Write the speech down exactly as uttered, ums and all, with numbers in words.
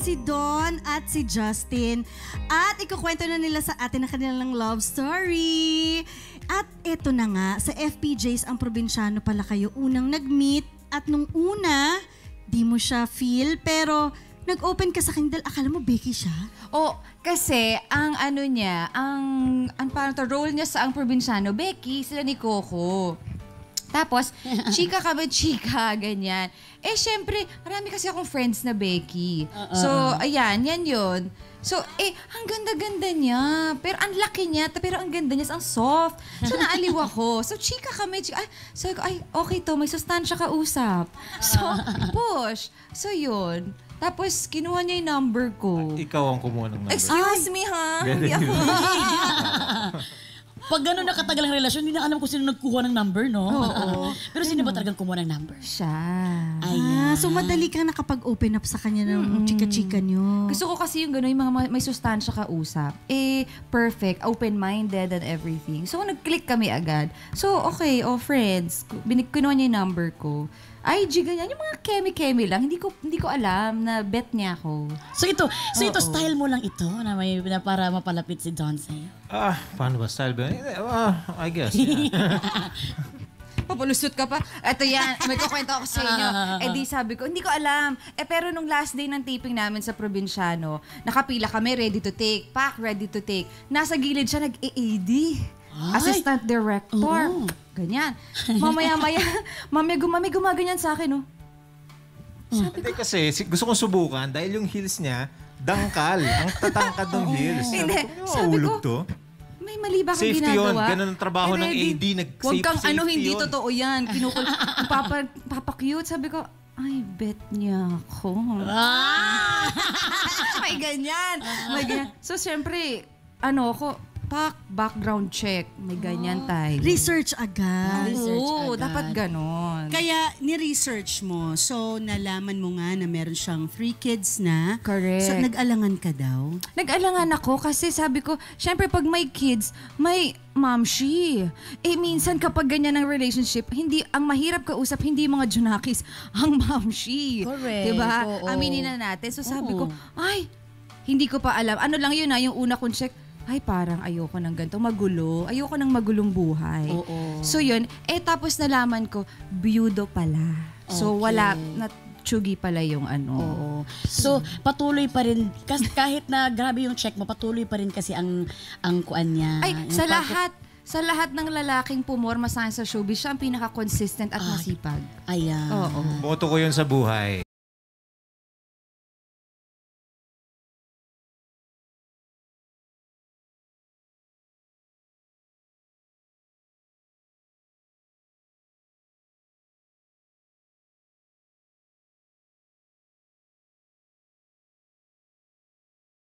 natin si Dawn at si Justin. At ikukwento na nila sa atin ang kanilang love story. At eto na nga, sa F P J's Ang Probinsyano pala kayo unang nag-meet. At nung una, di mo siya feel, pero nag-open ka sa akin dahil akala mo Becky siya. Oh, kasi ang ano niya, ang, ang parang to, role niya sa Ang Probinsyano, Becky, sila ni Coco. Tapos, chika kami, chika, ganyan. Eh, syempre, marami kasi akong friends na Becky. Uh-uh. So, ayan, yan yun. So, eh, ang ganda-ganda niya. Pero ang laki niya, pero ang ganda niya, ang soft. So, naaliw ako. So, chika kami, chika. Ay, so, ay, okay to, may sustansya ka usap. So, push. So, yun. Tapos, kinuha niya yung number ko. At ikaw ang kumuha ng number. Excuse me, ha? Hindi ako. Pag gano'n nakatagal ang relasyon, hindi na alam kung sino nagkuha ng number, no? Oo. Pero sino ba talagang kumuha ng number? Siya. Ayan. Ah, so madali kang nakapag-open up sa kanya ng mm. chika-chika niyo. Gusto ko kasi yung gano'n, yung mga may sustansya kausap. Eh, perfect, open-minded and everything. So, nag-click kami agad. So, okay, oh friends, kinuha niya yung number ko. I G, ganyan. Yung mga kemi-kemi lang. Hindi ko hindi ko alam na bet niya ako. So ito, so oh, ito oh. style mo lang ito na, may, na para mapalapit si Dawn sa'yo? Ah, uh, paano ba? Style ba? Uh, I guess, yeah. Papalusot ka pa. Eto yan, may kukwento ako sa inyo. Eh di sabi ko, hindi ko alam. Eh pero nung last day ng taping namin sa Probinsyano, nakapila kami, ready to take, pack, ready to take. Nasa gilid siya, nag-A A D. Assistant director. Uh -oh. Ganyan. Mamaya-maya, mamaya gumamay, gumaganyan sa akin, oh. Sabi ko, kasi gusto kong subukan dahil yung heels niya, dangkal. Ang tatangkad ng heels. Hindi. Sabi ko, to? May mali ba kang ginagawa? Safety yun. Ganun ang trabaho ng A D. Huwag kang ano, hindi totoo yan. Kinukul, papa, papa-cute. Sabi ko, ay, bet niya ako. Ah! May ganyan. May ganyan. So, siyempre, ano ako, Pak, background check. May ganyan tayo. Research agad. Oo, dapat ganon. Kaya ni-research mo. So, nalaman mo nga na meron siyang three kids na. Correct. So, nag-alangan ka daw? Nag-alangan ako kasi sabi ko, syempre pag may kids, may mamshi. Eh, minsan kapag ganyan ang relationship, hindi, ang mahirap kausap, hindi mga junakis, ang mamshi. Correct. Diba? Aminin na natin. So, sabi ko, ay, hindi ko pa alam. Ano lang yun na yung una kong check, ay parang ayoko ng ganito, magulo. Ayoko ng magulong buhay. Oo. So yun, eh tapos nalaman ko, biyudo pala. Okay. So wala, natsugi pala yung ano. Oo. So patuloy pa rin, kahit na grabe yung check mo, patuloy pa rin kasi ang, ang kuan niya. Ay, yung sa lahat. Sa lahat ng lalaking pumorma sa showbiz, siya ang pinaka-consistent at masipag. Ayan. Oo. Boto ko yun sa buhay.